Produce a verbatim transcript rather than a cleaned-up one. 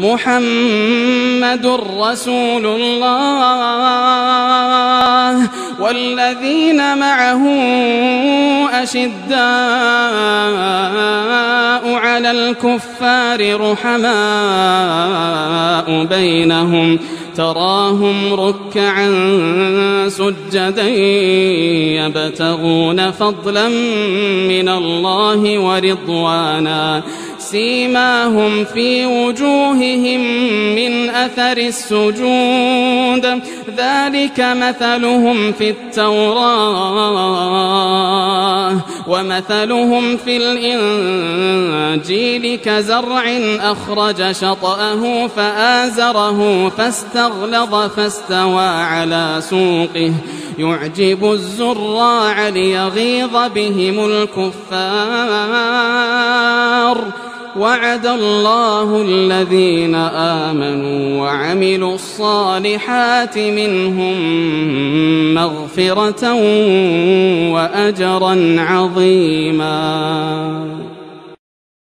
محمد رسول الله والذين معه أشداء على الكفار رحماء بينهم تراهم ركعا سجدا يبتغون فضلا من الله ورضوانا سيماهم في وجوههم من أثر السجود ذلك مثلهم في التوراة ومثلهم في الإنجيل كزرع أخرج شطأه فآزره فاستغلظ فاستوى على سوقه يعجب الزراع ليغيظ بهم الكفار وعد الله الذين آمنوا وعملوا الصالحات منهم مغفرة وأجرا عظيما.